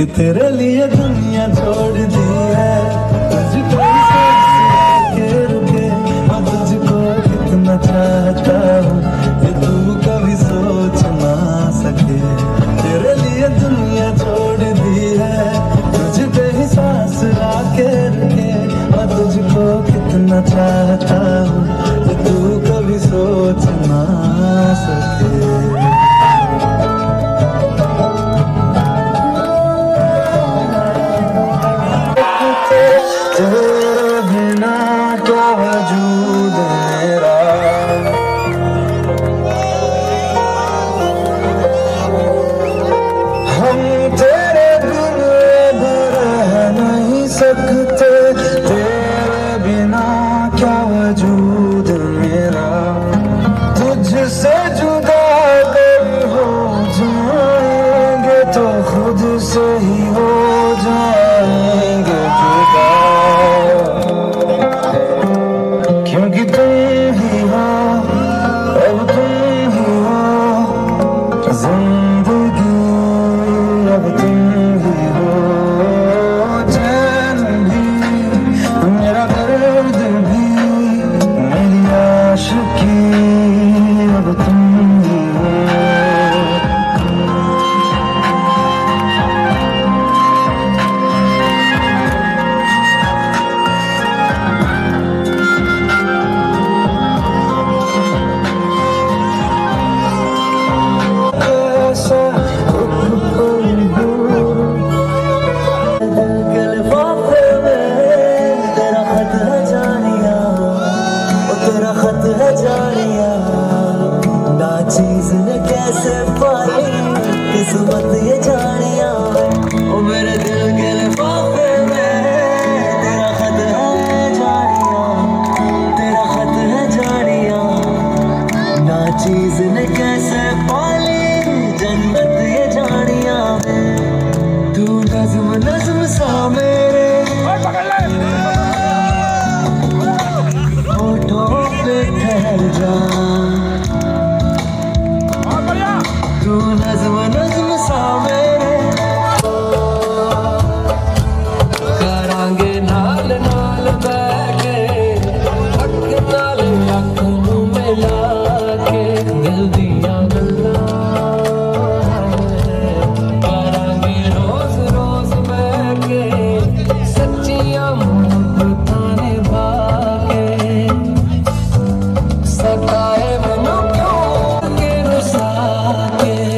कि तेरे लिए दुनिया छोड़ दी है। तुझको के रुके मैं तुझको कितना चाहता हूँ ये तू कभी सोच ना सके। तेरे लिए दुनिया छोड़ दी है। तुझ पे ही सांस लाके रुके मैं तुझको कितना चाहता हूँ ये तू कभी सोच ना सके। तेरे बिना क्या वजूद मेरा, हम तेरे बिन रह नहीं सकते। तेरे बिना क्या वजूद मेरा, तुझसे जुदा कर हो जाएंगे तो खुद से ही हो जाएंगे जुदा। कैसे पाई किस्मत ये जानिया, ओ मेरे दिल के लिफाफे में तेरा खत है जानिया, तेरा खत है जानिया। ना चीज ने कैसे पाली जन्नत ये जानिया। तू नज़्म नज़्म सा मेरे होठों पे ठहर जा, नज़्म नज़्म सा मेरे करांगे नाल नाल बैठ के अख नाल अख नूं मिला के दिल दिया गल्लां करांगे रोज रोज बैठ के सच्चियां मुहब्बतां निभा के सताए मनो क्यों के रुसा के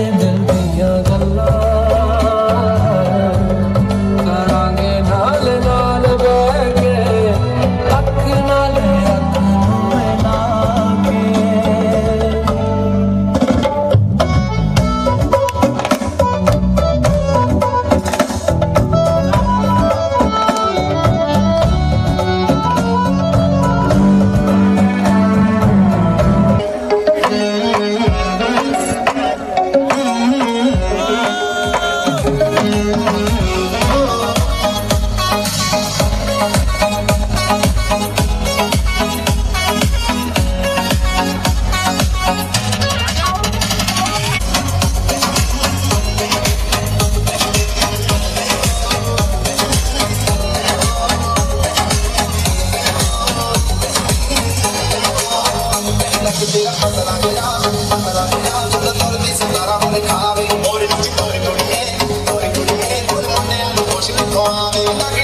I'm